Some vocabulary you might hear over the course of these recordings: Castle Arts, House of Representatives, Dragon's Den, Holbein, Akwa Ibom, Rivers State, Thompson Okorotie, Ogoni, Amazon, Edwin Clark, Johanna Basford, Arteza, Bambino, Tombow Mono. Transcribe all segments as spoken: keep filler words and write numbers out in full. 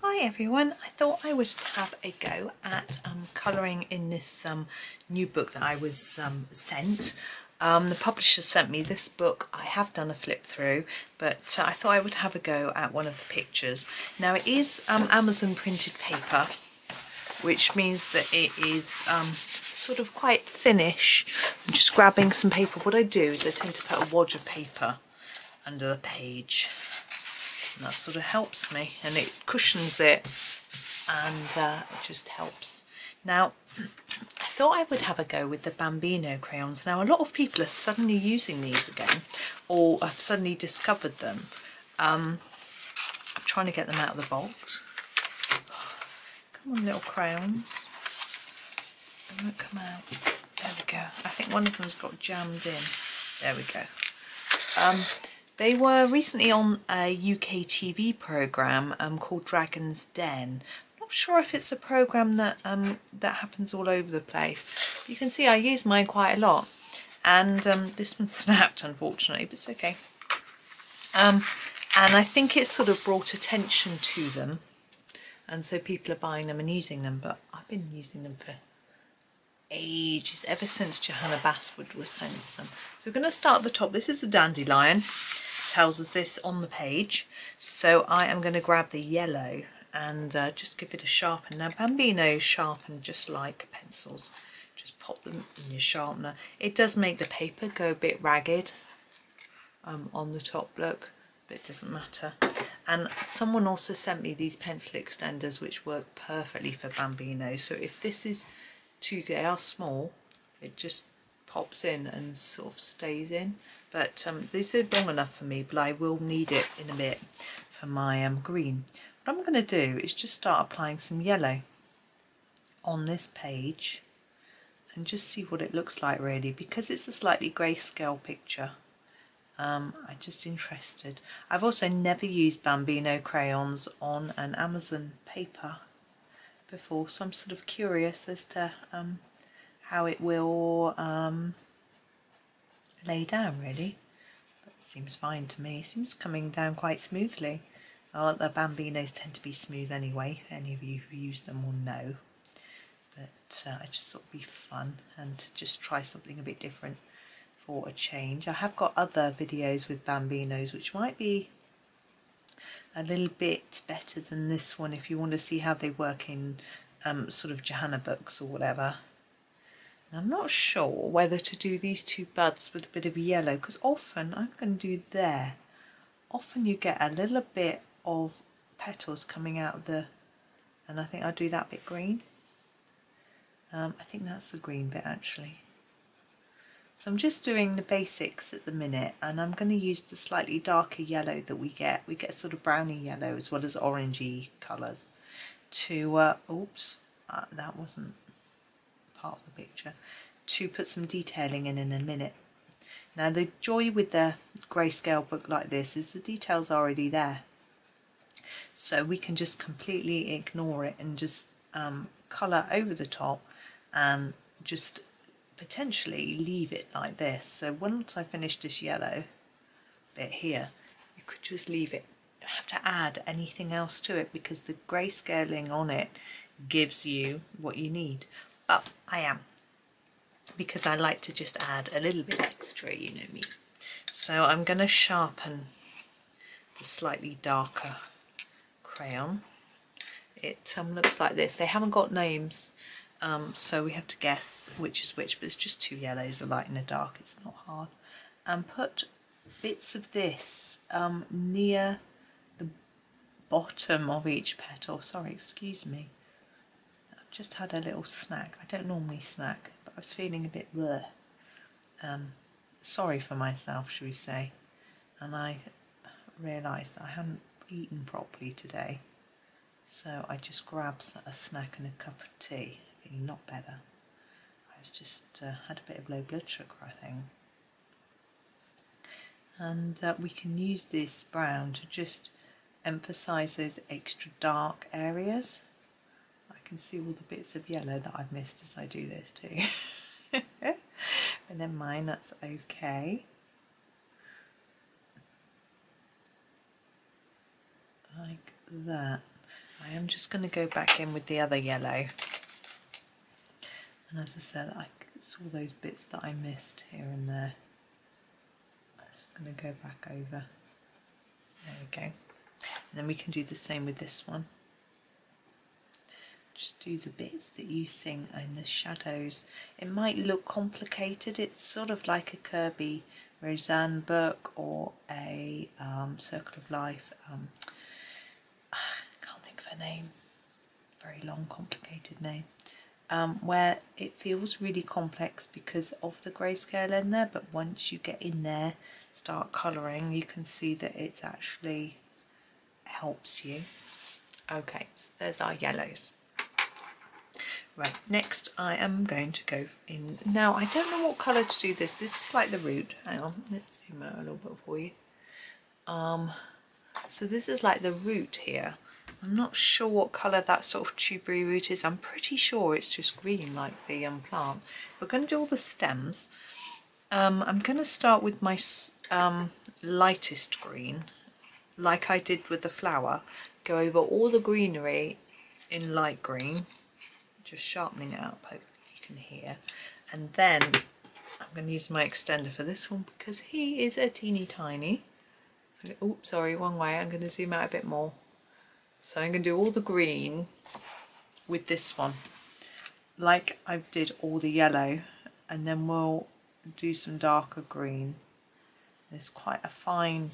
Hi everyone, I thought I would have a go at um, colouring in this um, new book that I was um, sent. Um, the publisher sent me this book. I have done a flip through, but uh, I thought I would have a go at one of the pictures. Now it is um, Amazon printed paper, which means that it is um, sort of quite thinnish. I'm just grabbing some paper. What I do is I tend to put a wad of paper under the page. And that sort of helps me, and it cushions it, and uh, it just helps. Now, I thought I would have a go with the Bambino crayons. Now, a lot of people are suddenly using these again, or have suddenly discovered them. Um, I'm trying to get them out of the box. Come on, little crayons. They won't come out. There we go. I think one of them's got jammed in. There we go. Um, They were recently on a U K T V programme um, called Dragon's Den. I'm not sure if it's a programme that um, that happens all over the place. But you can see I use mine quite a lot, and um, this one snapped, unfortunately, but it's okay. Um, and I think it's sort of brought attention to them, and so people are buying them and using them. But I've been using them for ages, ever since Johanna Basford was sent some. So we're going to start at the top. This is a dandelion. It tells us this on the page. So I am going to grab the yellow and uh, just give it a sharpen. Now Bambino sharpen just like pencils. Just pop them in your sharpener. It does make the paper go a bit ragged um, on the top, look, but it doesn't matter. And someone also sent me these pencil extenders which work perfectly for Bambino. So if this is too, they are small, it just pops in and sort of stays in, but um, this is long enough for me, but I will need it in a bit for my um, green. What I'm going to do is just start applying some yellow on this page and just see what it looks like, really, because it's a slightly grayscale picture. Um, I'm just interested. I've also never used Bambino crayons on an Amazon paper before, so I'm sort of curious as to um, how it will um, lay down, really. That seems fine to me. It seems coming down quite smoothly. Oh, the Bambinos tend to be smooth anyway. Any of you who use them will know. But uh, I just thought it'd be fun and to just try something a bit different for a change. I have got other videos with Bambinos which might be a little bit better than this one if you want to see how they work in um, sort of Johanna books or whatever. And I'm not sure whether to do these two buds with a bit of yellow, because often I'm going to do there. Often you get a little bit of petals coming out of the, and I think I'll do that bit green. Um, I think that's the green bit actually. So I'm just doing the basics at the minute, and I'm going to use the slightly darker yellow that we get. We get sort of browny yellow as well as orangey colours to, uh, oops, uh, that wasn't part of the picture, to put some detailing in in a minute. Now the joy with the grayscale book like this is the detail's already there. So we can just completely ignore it and just um, colour over the top and just potentially leave it like this. So once I finish this yellow bit here, you could just leave it. You don't have to add anything else to it because the grayscaling on it gives you what you need. But I am, because I like to just add a little bit extra, you know me. So I'm going to sharpen the slightly darker crayon. It um, looks like this. They haven't got names. Um, so we have to guess which is which, but it's just two yellows, a light and a dark, it's not hard. And put bits of this um, near the bottom of each petal. Sorry, excuse me. I've just had a little snack. I don't normally snack, but I was feeling a bit bleh. Um, sorry for myself, should we say. And I realised I hadn't eaten properly today. So I just grabbed a snack and a cup of tea. Not better. I was just uh, had a bit of low blood sugar, I think. And uh, we can use this brown to just emphasize those extra dark areas. I can see all the bits of yellow that I've missed as I do this too. But never mind, that's okay. Like that. I am just going to go back in with the other yellow, and as I said, I saw those bits that I missed here and there. I'm just going to go back over, there we go, and then we can do the same with this one. Just do the bits that you think are in the shadows. It might look complicated, it's sort of like a Kirby Roseanne book or a um, Circle of Life, um, I can't think of her name, very long complicated name, um, where it feels really complex because of the grayscale in there, but once you get in there, start colouring, you can see that it actually helps you. Okay, so there's our yellows. Right, next I am going to go in. Now I don't know what colour to do this. This is like the root. Hang on, let's zoom out a little bit for you. Um, so this is like the root here. I'm not sure what colour that sort of tubery root is. I'm pretty sure it's just green like the um, plant. We're going to do all the stems. Um, I'm going to start with my um, lightest green, like I did with the flower. Go over all the greenery in light green. Just sharpening it up, hopefully you can hear, and then I'm going to use my extender for this one because he is a teeny tiny. Oh, sorry, one way. I'm going to zoom out a bit more. So I'm going to do all the green with this one, like I did all the yellow, and then we'll do some darker green. There's quite a fine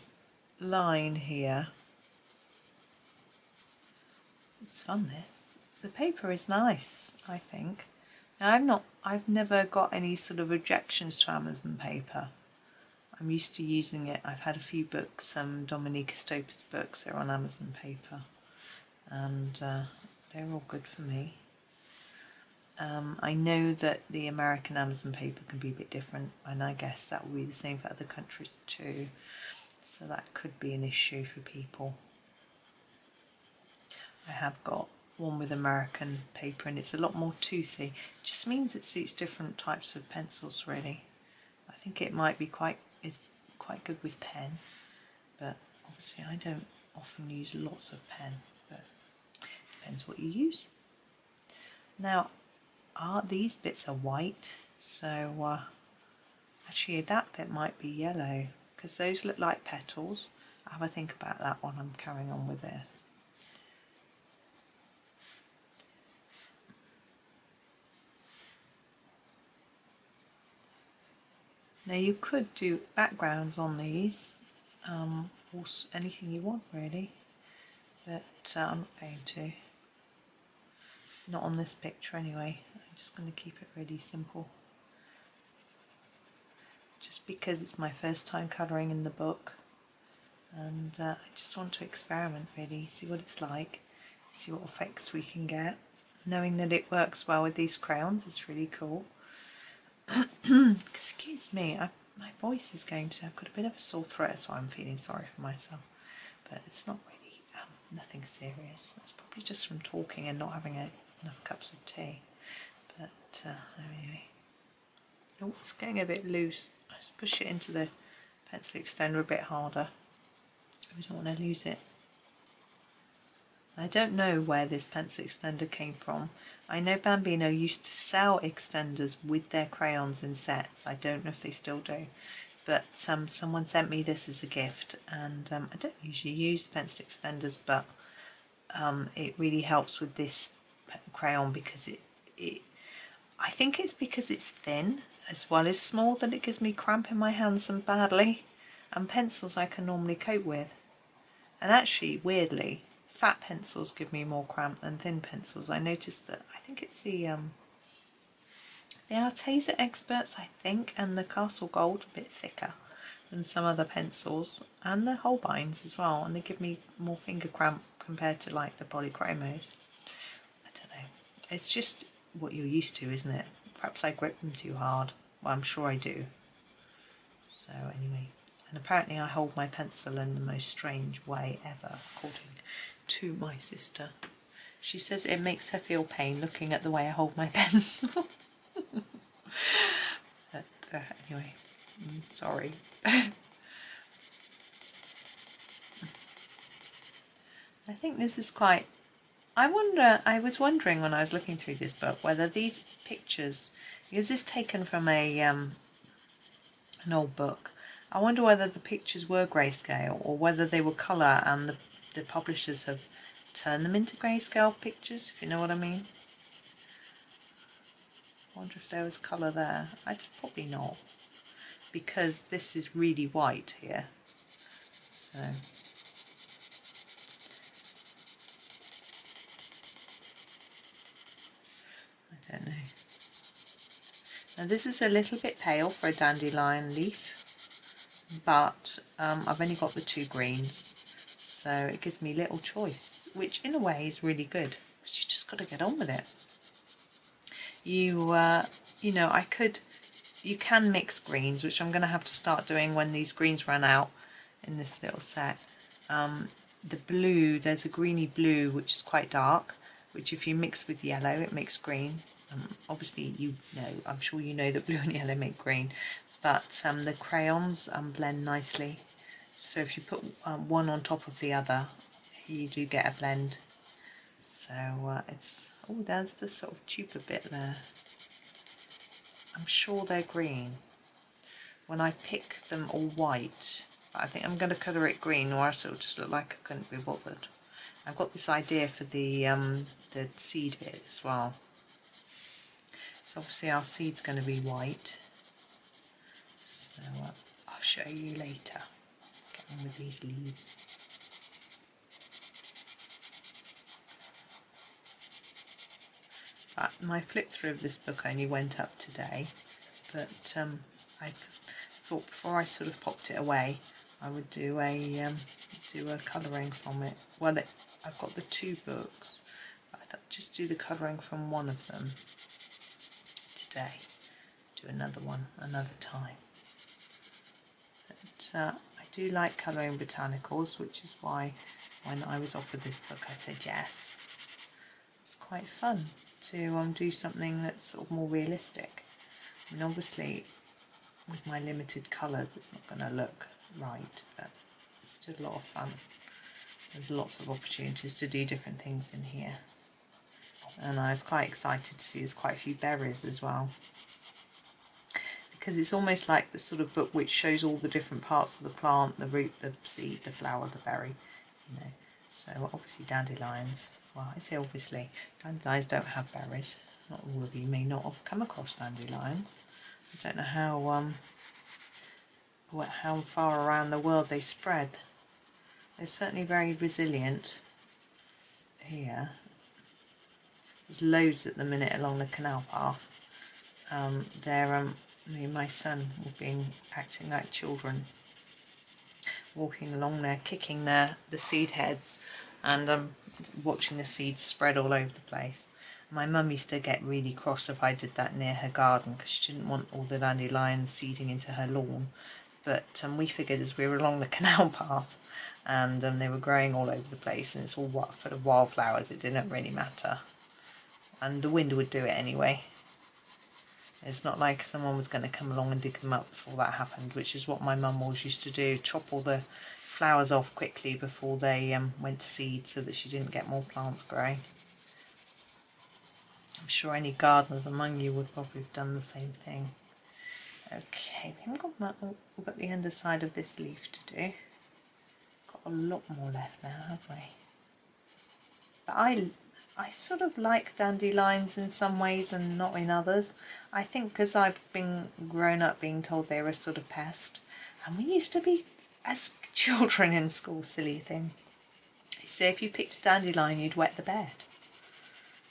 line here. It's fun, this. The paper is nice, I think. Now I'm not, I've never got any sort of objections to Amazon paper. I'm used to using it. I've had a few books, some um, Dominika Stopa's books are on Amazon paper, and uh, they're all good for me. Um, I know that the American Amazon paper can be a bit different, and I guess that will be the same for other countries too. So that could be an issue for people. I have got one with American paper and it's a lot more toothy. It just means it suits different types of pencils really. I think it might be quite is quite good with pen, but obviously I don't often use lots of pen, but it depends what you use. Now are these bits are white, so uh, actually that bit might be yellow because those look like petals. I'll have a think about that while I'm carrying on with this. Now you could do backgrounds on these, um, or anything you want really, but uh, I'm not going to. Not on this picture anyway, I'm just going to keep it really simple. Just because it's my first time colouring in the book, and uh, I just want to experiment really, see what it's like, see what effects we can get. Knowing that it works well with these crayons is really cool. Excuse me, I, my voice is going to, I've got a bit of a sore throat, so I'm feeling sorry for myself, but it's not really, um, nothing serious. That's probably just from talking and not having a, enough cups of tea, but uh, anyway, oh, it's getting a bit loose. I just push it into the pencil extender a bit harder, we don't want to lose it. I don't know where this pencil extender came from. I know Bambino used to sell extenders with their crayons in sets. I don't know if they still do, but um, someone sent me this as a gift, and um, I don't usually use pencil extenders, but um, it really helps with this crayon because it, it, I think it's because it's thin as well as small that it gives me cramp in my hands so badly, and pencils I can normally cope with. And actually, weirdly, fat pencils give me more cramp than thin pencils. I noticed that. I think it's the um, the Arteza Experts, I think, and the Castle Gold a bit thicker than some other pencils, and the Holbeins as well, and they give me more finger cramp compared to like the polychrome mode. I don't know. It's just what you're used to, isn't it? Perhaps I grip them too hard. Well, I'm sure I do. So anyway, and apparently I hold my pencil in the most strange way ever, according to my sister. She says it makes her feel pain looking at the way I hold my pencil. But uh, anyway, mm, sorry. I think this is quite I wonder, I was wondering when I was looking through this book whether these pictures, is this taken from a um, an old book, I wonder whether the pictures were grayscale or whether they were colour and the, the publishers have turned them into grayscale pictures, if you know what I mean. I wonder if there was colour there. I'd probably not, because this is really white here. So. I don't know. Now this is a little bit pale for a dandelion leaf, but um, I've only got the two greens, so it gives me little choice, which in a way is really good, because you just got to get on with it. You, uh, you know, I could, you can mix greens, which I'm going to have to start doing when these greens run out in this little set. Um, the blue, there's a greeny blue which is quite dark, which if you mix with yellow it makes green. Um, obviously, you know, I'm sure you know that blue and yellow make green, but um, the crayons um, blend nicely. So if you put um, one on top of the other, you do get a blend. So uh, it's, oh, there's the sort of tuber bit there. I'm sure they're green when I pick them all white, but I think I'm going to colour it green, or else it'll just look like I couldn't be bothered. I've got this idea for the um, the seed bit as well. So obviously our seed's going to be white, so uh, I'll show you later. Get on with these leaves. But my flip through of this book only went up today, but um, I thought before I sort of popped it away, I would do a um, do a colouring from it. Well, it, I've got the two books, but I thought I'd just do the colouring from one of them. Day. Do another one another time. But, uh, I do like colouring botanicals, which is why when I was offered this book I said yes. It's quite fun to um, do something that's sort of more realistic. I mean, obviously with my limited colours it's not going to look right, but it's still a lot of fun. There's lots of opportunities to do different things in here. And I was quite excited to see there's quite a few berries as well, because it's almost like the sort of book which shows all the different parts of the plant, the root, the seed, the flower, the berry, you know. So obviously dandelions, well, I say obviously, dandelions don't have berries. Not all of you may not have come across dandelions. I don't know how um what how far around the world they spread. They're certainly very resilient here. There's loads at the minute along the canal path. Um, there, um, me and my son were being acting like children, walking along there, kicking their the seed heads, and um, watching the seeds spread all over the place. My mum used to get really cross if I did that near her garden, because she didn't want all the dandelions seeding into her lawn. But um, we figured as we were along the canal path, and um, they were growing all over the place, and it's all full of wildflowers. It didn't really matter. And the wind would do it anyway. It's not like someone was going to come along and dig them up before that happened, which is what my mum always used to do, chop all the flowers off quickly before they um, went to seed, so that she didn't get more plants growing. I'm sure any gardeners among you would probably have done the same thing. Okay, we haven't got much, we've got the underside of this leaf to do. Got a lot more left now, have we? But I... I sort of like dandelions in some ways and not in others. I think because I've been grown up being told they were a sort of pest, and we used to be, as children in school, silly thing. So if you picked a dandelion, you'd wet the bed.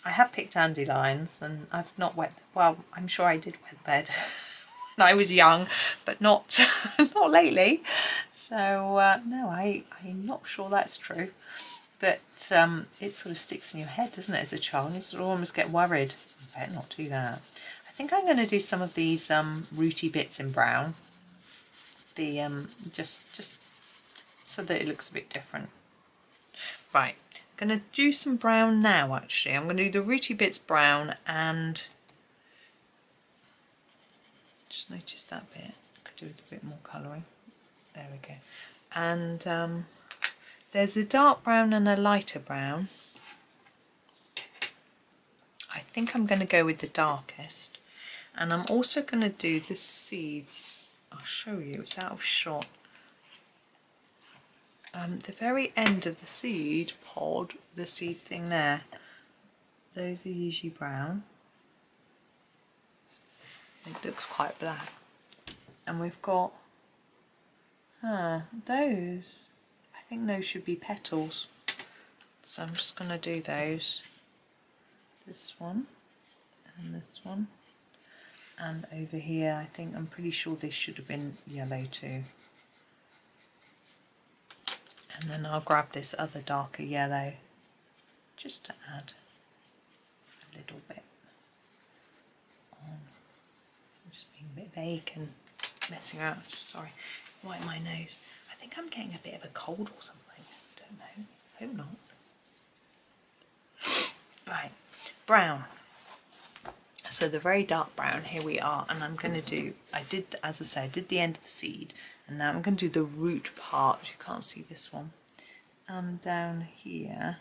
I have picked dandelions, and I've not wet. The, well, I'm sure I did wet the bed when I was young, but not not lately. So uh, no, I I'm not sure that's true. But um, it sort of sticks in your head, doesn't it, as a child? You sort of almost get worried. I better not do that. I think I'm going to do some of these um, rooty bits in brown. The um, just just so that it looks a bit different. Right, I'm going to do some brown now, actually. I'm going to do the rooty bits brown, and just notice that bit. Could do with a bit more colouring. There we go. And... Um, there's a dark brown and a lighter brown, I think I'm going to go with the darkest, and I'm also going to do the seeds. I'll show you, it's out of shot. Um, the very end of the seed pod, the seed thing there, those are usually brown. It looks quite black. And we've got huh, those, I think those should be petals. So I'm just going to do those. This one and this one. And over here, I think, I'm pretty sure this should have been yellow too. And then I'll grab this other darker yellow just to add a little bit on. I'm just being a bit vague and messing around. Sorry, wipe my nose. I think I'm getting a bit of a cold or something. I don't know. I hope not. Right, brown. So the very dark brown, here we are, and I'm going to do, I did, as I say, I did the end of the seed, and now I'm going to do the root part. You can't see this one. And down here,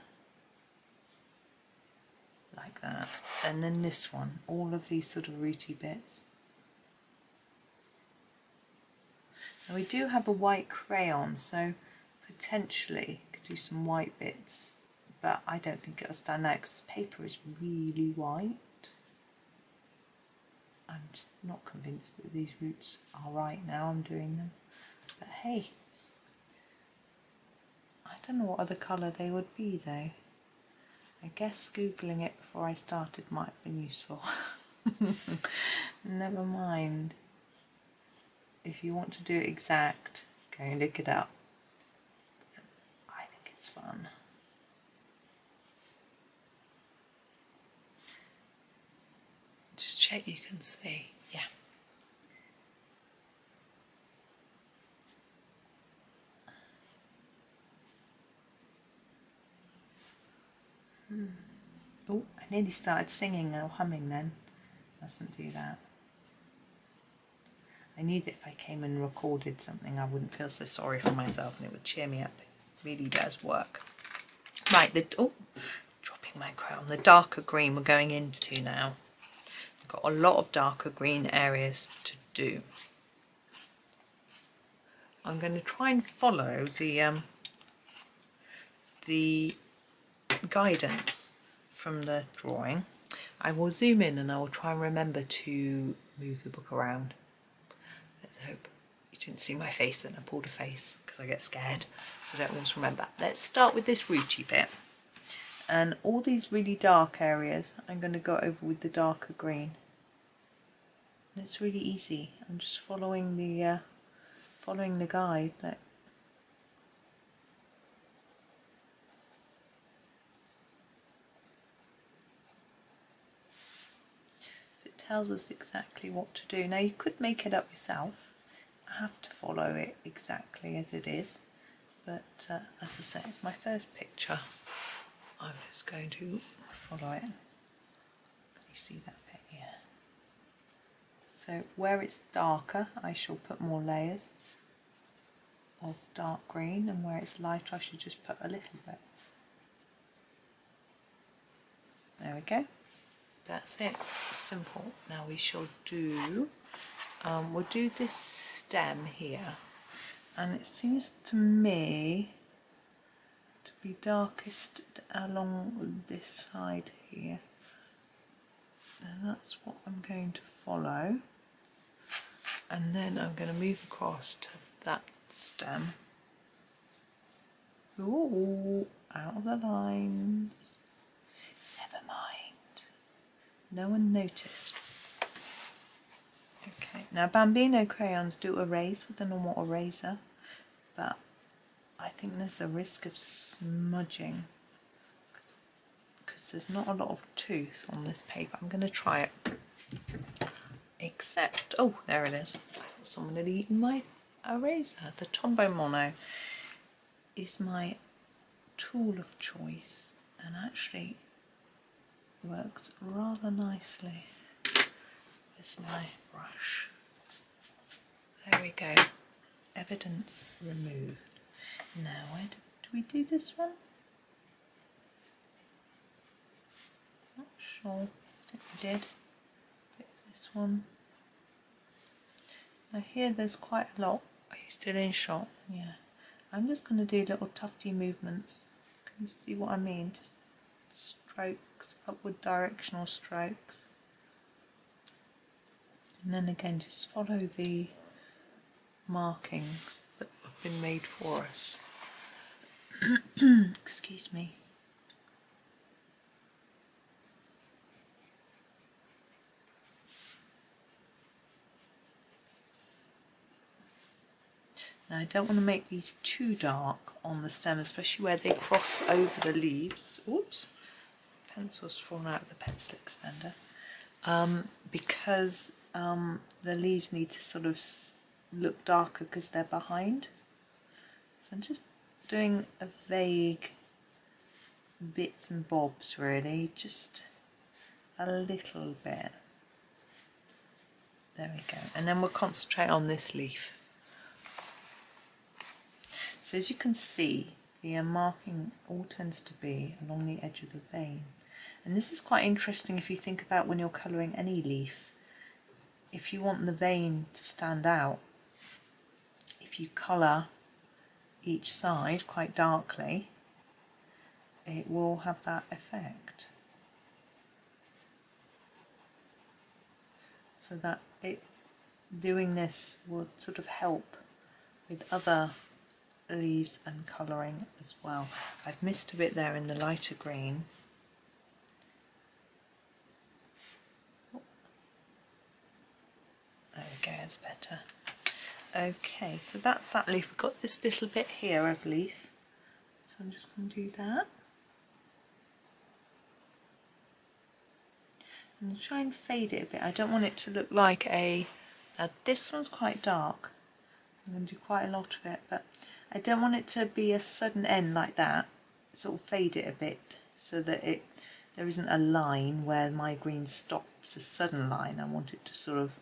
like that, and then this one, all of these sort of rooty bits. Now we do have a white crayon, so potentially I could do some white bits, but I don't think it'll stand out because this paper is really white. I'm just not convinced that these roots are right now I'm doing them, but hey, I don't know what other colour they would be though. I guess googling it before I started might have been useful. Never mind. If you want to do it exact, go and look it up. I think it's fun. Just check you can see, yeah. Hmm. Oh, I nearly started singing or humming then. Mustn't do that. I knew that if I came and recorded something, I wouldn't feel so sorry for myself and it would cheer me up. It really does work. Right, the, oh, dropping my crown. The darker green we're going into now. Got a lot of darker green areas to do. I'm going to try and follow the um, the guidance from the drawing. I will zoom in and I will try and remember to move the book around. Let's hope you didn't see my face then. I pulled a face because I get scared, so I don't always remember. Let's start with this rooty bit. And all these really dark areas, I'm going to go over with the darker green. And it's really easy. I'm just following the uh, following the guide. Look. So it tells us exactly what to do. Now you could make it up yourself. I have to follow it exactly as it is. But uh, as I say, it's my first picture. I'm just going to follow it. Can you see that bit here? So where it's darker, I shall put more layers of dark green, and where it's lighter, I should just put a little bit. There we go. That's it. Simple. Now we shall do. Um, we'll do this stem here, and it seems to me to be darkest along this side here, and that's what I'm going to follow, and then I'm going to move across to that stem. Ooh, out of the lines. Never mind, no one noticed. Okay, now Bambino crayons do erase with a normal eraser, but I think there's a risk of smudging because there's not a lot of tooth on this paper. I'm going to try it, except, oh, there it is. I thought someone had eaten my eraser. The Tombow Mono is my tool of choice and actually works rather nicely. It's my brush. There we go. Evidence removed. Now, where did, did we do this one? Not sure. since I did. Get this one. Now here there's quite a lot. Are you still in shot? Yeah. I'm just going to do little tufty movements. Can you see what I mean? Just strokes, upward directional strokes. And then again, just follow the markings that have been made for us. Excuse me. Now I don't want to make these too dark on the stem, especially where they cross over the leaves. Oops, pencil's fallen out of the pencil extender. Um, because um, the leaves need to sort of look darker because they're behind. So I'm just doing a vague bits and bobs really, just a little bit. There we go, and then we'll concentrate on this leaf. So as you can see, the uh, marking all tends to be along the edge of the vein. And this is quite interesting if you think about when you're colouring any leaf. If you want the vein to stand out, if you colour each side quite darkly, it will have that effect. So that it, doing this will sort of help with other leaves and colouring as well. I've missed a bit there in the lighter green. There we go, that's better. Okay, so that's that leaf. We've got this little bit here of leaf, so I'm just going to do that. And try and fade it a bit. I don't want it to look like a... Now this one's quite dark. I'm going to do quite a lot of it, but I don't want it to be a sudden end like that. Sort of fade it a bit so that it there isn't a line where my green stops, a sudden line. I want it to sort of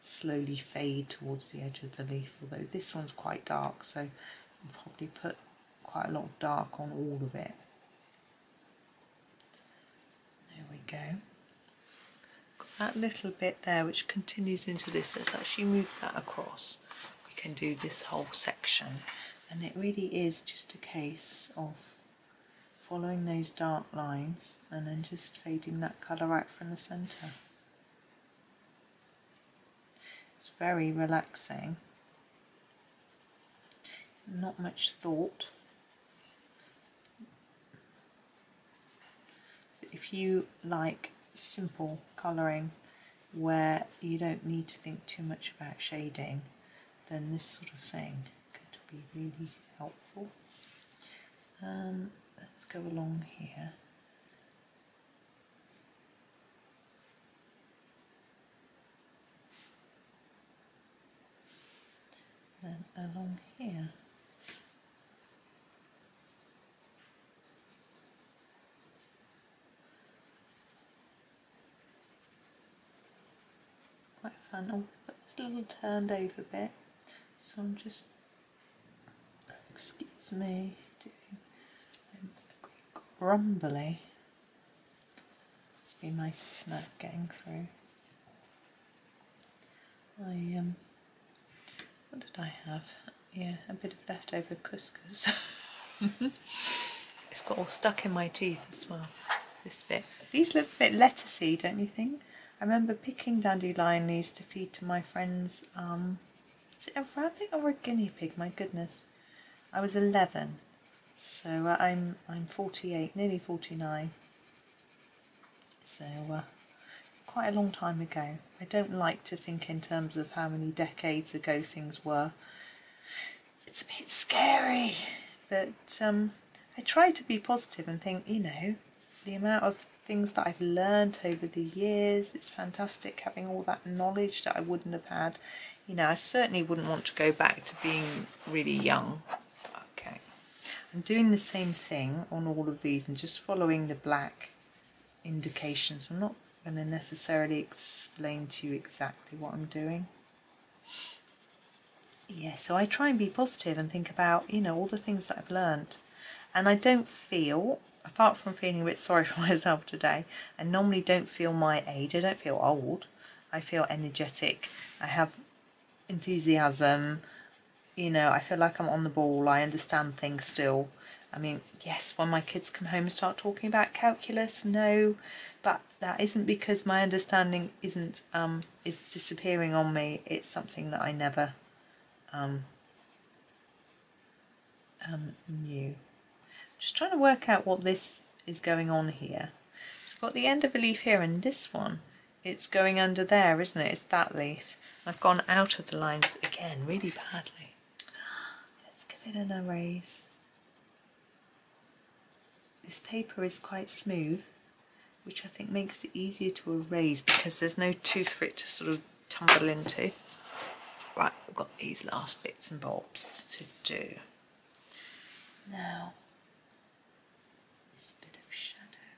slowly fade towards the edge of the leaf, although this one's quite dark, so I'll probably put quite a lot of dark on all of it. There we go. Got that little bit there which continues into this. Let's actually move that across. We can do this whole section. And it really is just a case of following those dark lines and then just fading that colour out from the centre. It's very relaxing. Not much thought. So if you like simple colouring where you don't need to think too much about shading, then this sort of thing be really helpful. Um, let's go along here. And along here. Quite fun. Oh, we've got this little turned over bit, so I'm just Excuse me, doing a quick grumbly. Must be my snack getting through. I, um, what did I have? Yeah, a bit of leftover couscous. It's got all stuck in my teeth as well, this bit. These look a bit lettucey, don't you think? I remember picking dandelion leaves to feed to my friends. Um, is it a rabbit or a guinea pig? My goodness. I was eleven, so I'm I'm forty-eight, nearly forty-nine. So uh, quite a long time ago. I don't like to think in terms of how many decades ago things were. It's a bit scary, but um, I try to be positive and think, you know, the amount of things that I've learned over the years. It's fantastic having all that knowledge that I wouldn't have had. You know, I certainly wouldn't want to go back to being really young. I'm doing the same thing on all of these and just following the black indications. I'm not going to necessarily explain to you exactly what I'm doing. Yeah, so I try and be positive and think about, you know, all the things that I've learned. And I don't feel, I apart from feeling a bit sorry for myself today, I normally don't feel my age, I don't feel old, I feel energetic, I have enthusiasm, you know, I feel like I'm on the ball, I understand things still. I mean, yes, when my kids come home and start talking about calculus, no, but that isn't because my understanding isn't, um, is disappearing on me. It's something that I never um, um, knew. I'm just trying to work out what this is going on here. So I've got the end of a leaf here and this one, it's going under there, isn't it? It's that leaf. I've gone out of the lines again, really badly. Let's give it an erase. This paper is quite smooth, which I think makes it easier to erase because there's no tooth for it to sort of tumble into. Right, we've got these last bits and bobs to do. Now, this bit of shadow.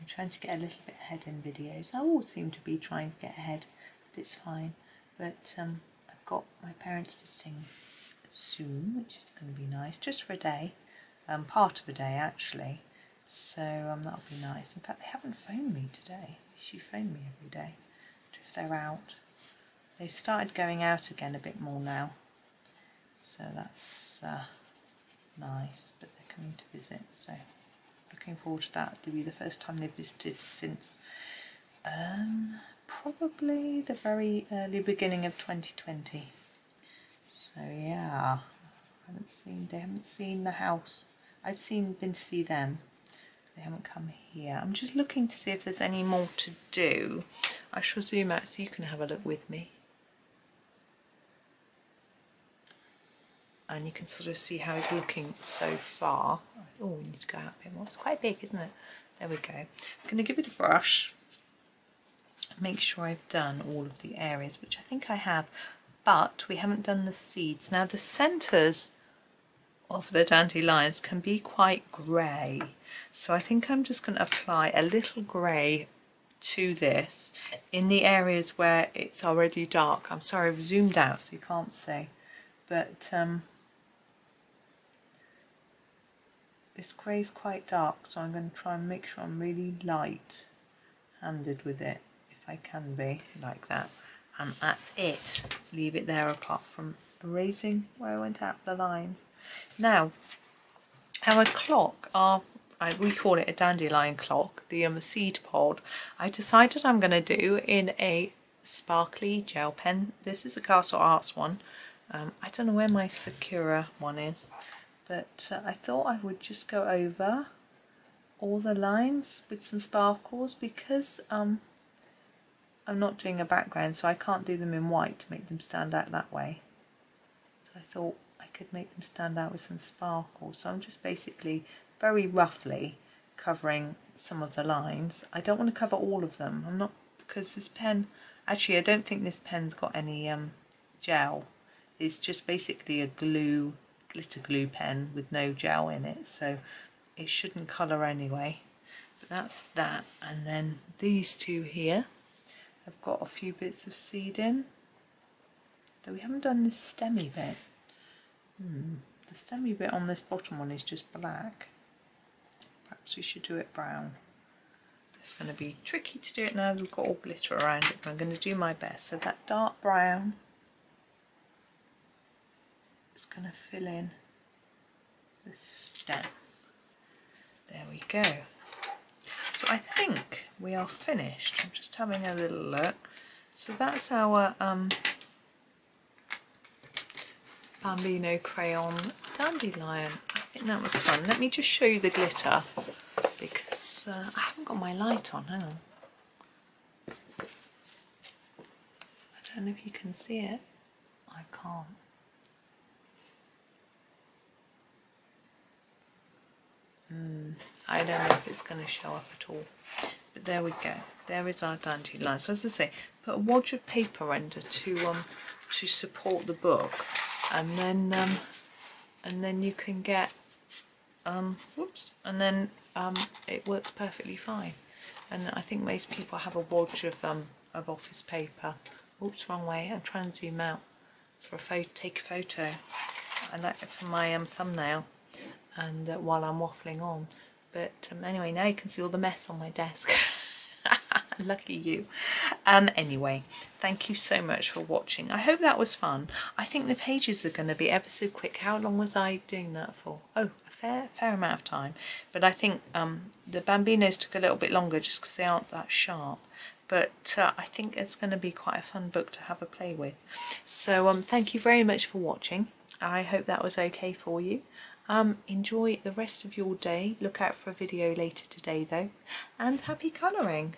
I'm trying to get a little bit ahead in videos. I always seem to be trying to get ahead. It's fine, but um, I've got my parents visiting soon, which is going to be nice, just for a day, um, part of a day actually, so um, that'll be nice. In fact, they haven't phoned me today. She phoned me every day if they're out. They've started going out again a bit more now, so that's uh, nice, but they're coming to visit, so looking forward to that. It'll be the first time they've visited since um, probably the very early beginning of twenty twenty. So yeah, I haven't seen, they haven't seen the house. I've seen, been to see them. They haven't come here. I'm just looking to see if there's any more to do. I shall zoom out so you can have a look with me. And you can sort of see how it's looking so far. Oh, we need to go out a bit more. It's quite big, isn't it? There we go. I'm going to give it a brush. Make sure I've done all of the areas, which I think I have, but we haven't done the seeds. Now the centres of the dandelions can be quite grey, so I think I'm just going to apply a little grey to this in the areas where it's already dark. I'm sorry, I've zoomed out so you can't see, but um, this grey is quite dark, so I'm going to try and make sure I'm really light-handed with it. I can be like that, and that's it. Leave it there apart from erasing where I went out the line. Now our clock, our I, we call it a dandelion clock, the um, seed pod, I decided I'm going to do in a sparkly gel pen. This is a Castle Arts one. um, I don't know where my Sakura one is, but uh, I thought I would just go over all the lines with some sparkles, because um, I'm not doing a background, so I can't do them in white to make them stand out that way. So I thought I could make them stand out with some sparkles. So I'm just basically very roughly covering some of the lines. I don't want to cover all of them. I'm not, because this pen, actually I don't think this pen's got any um, gel. It's just basically a glue, glitter glue pen with no gel in it, so it shouldn't colour anyway. But that's that, and then these two here. I've got a few bits of seed in, though we haven't done this stemmy bit. Hmm. The stemmy bit on this bottom one is just black. Perhaps we should do it brown. It's going to be tricky to do it now. We've got all glitter around it, but I'm going to do my best. So that dark brown is going to fill in the stem. There we go. So I think we are finished. I'm just having a little look. So that's our um, Bambino Crayon Dandelion. I think that was fun. Let me just show you the glitter, because uh, I haven't got my light on. Hang on. I don't know if you can see it. I can't. Mm, I don't know if it's going to show up at all, but there we go. There is our dandelion. So as I say, put a wad of paper under to um to support the book, and then um and then you can get um whoops and then um it works perfectly fine. And I think most people have a wad of um of office paper Oops, wrong way. I'm trying to zoom out for a photo, take a photo, and that for my um, thumbnail, and uh, while I'm waffling on. But um, anyway, now you can see all the mess on my desk. Lucky you. Um, anyway, thank you so much for watching. I hope that was fun. I think the pages are going to be ever so quick. How long was I doing that for? Oh, a fair fair amount of time. But I think um, the Bambinos took a little bit longer just because they aren't that sharp. But uh, I think it's going to be quite a fun book to have a play with. So um, thank you very much for watching. I hope that was okay for you. Um, enjoy the rest of your day. Look out for a video later today though. And happy colouring!